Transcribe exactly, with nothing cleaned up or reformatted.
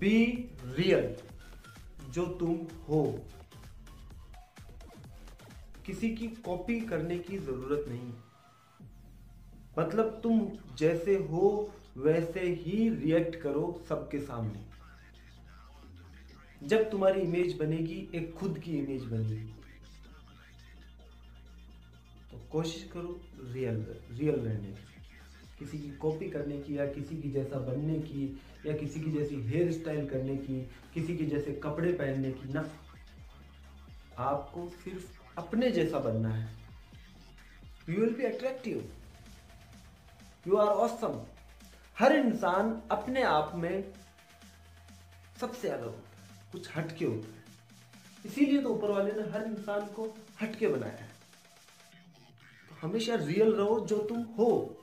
Be real, जो तुम हो। किसी की कॉपी करने की जरूरत नहीं, मतलब तुम जैसे हो वैसे ही रिएक्ट करो सबके सामने। जब तुम्हारी इमेज बनेगी, एक खुद की इमेज बनेगी, तो कोशिश करो रियल रियल रहने की। किसी की कॉपी करने की या किसी की जैसा बनने की या किसी की जैसी हेयर स्टाइल करने की, किसी के जैसे कपड़े पहनने की ना, आपको सिर्फ अपने जैसा बनना है। You will be attractive, you are awesome. हर इंसान अपने आप में सबसे अलग होता है, कुछ हटके होता है। इसीलिए तो ऊपर वाले ने हर इंसान को हटके बनाया है। तो हमेशा रियल रहो जो तुम हो।